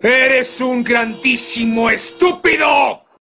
¡Eres un grandísimo estúpido!